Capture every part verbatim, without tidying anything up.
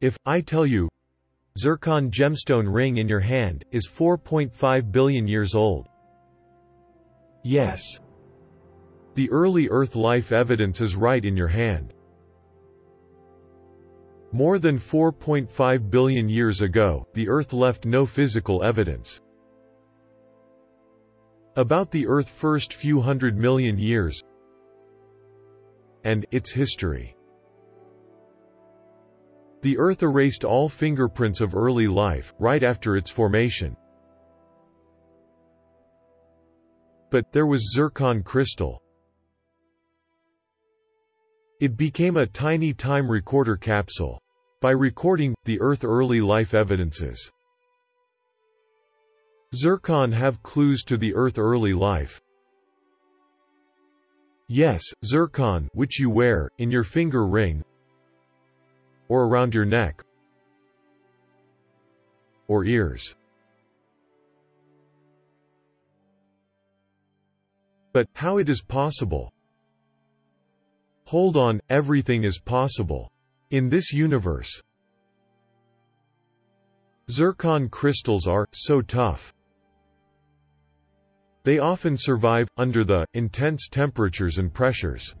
If I tell you, zircon gemstone ring in your hand is four point five billion years old. Yes. The early Earth life evidence is right in your hand. More than four point five billion years ago, the Earth left no physical evidence. About the Earth's first few hundred million years and its history. The Earth erased all fingerprints of early life, right after its formation. But there was zircon crystal. It became a tiny time recorder capsule. By recording, the Earth's early life evidences. Zircon have clues to the Earth's early life. Yes, zircon, which you wear, in your finger ring, or around your neck, or ears. But, how it is possible? Hold on, everything is possible. In this universe. Zircon crystals are, so tough. They often survive, under the, intense temperatures and pressures.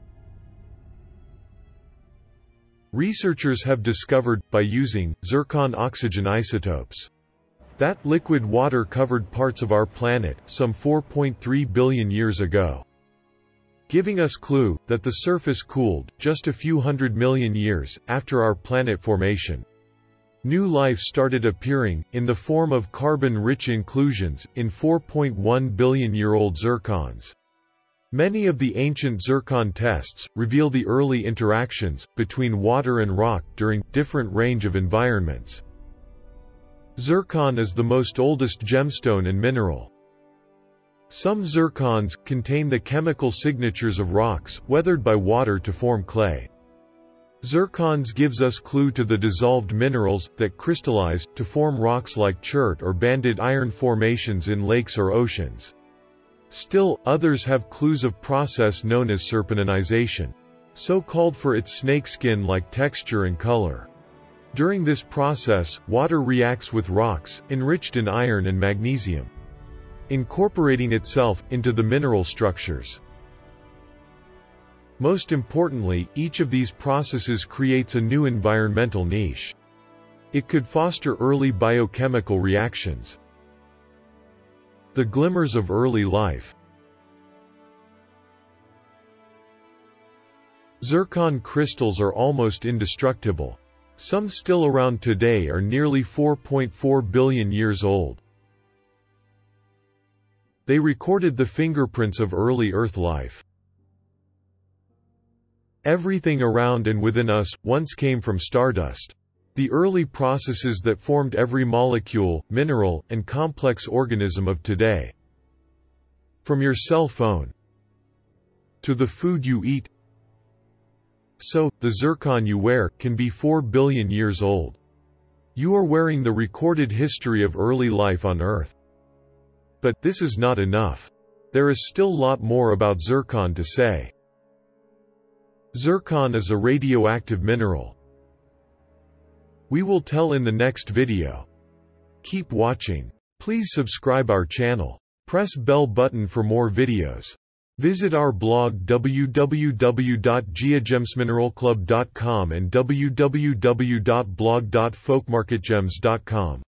Researchers have discovered, by using, zircon oxygen isotopes. That liquid water covered parts of our planet, some four point three billion years ago. Giving us clue, that the surface cooled, just a few hundred million years, after our planet formation. New life started appearing, in the form of carbon-rich inclusions, in four point one billion year old zircons. Many of the ancient zircon tests, reveal the early interactions, between water and rock, during, different range of environments. Zircon is the most oldest gemstone and mineral. Some zircons, contain the chemical signatures of rocks, weathered by water to form clay. Zircons gives us clue to the dissolved minerals, that crystallize, to form rocks like chert or banded iron formations in lakes or oceans. Still, others have clues of process known as serpentinization. So called for its snakeskin-like texture and color. During this process, water reacts with rocks, enriched in iron and magnesium. Incorporating itself, into the mineral structures. Most importantly, each of these processes creates a new environmental niche. It could foster early biochemical reactions. The glimmers of early life. Zircon crystals are almost indestructible. Some still around today are nearly four point four billion years old. They recorded the fingerprints of early Earth life. Everything around and within us, once came from stardust. The early processes that formed every molecule, mineral, and complex organism of today. From your cell phone. To the food you eat. So, the zircon you wear, can be four billion years old. You are wearing the recorded history of early life on Earth. But, this is not enough. There is still a lot more about zircon to say. Zircon is a radioactive mineral. We will tell in the next video. Keep watching. Please subscribe our channel. Press bell button for more videos. Visit our blog w w w dot geogemsmineralclub dot com and w w w dot blog dot folkmarketgems dot com.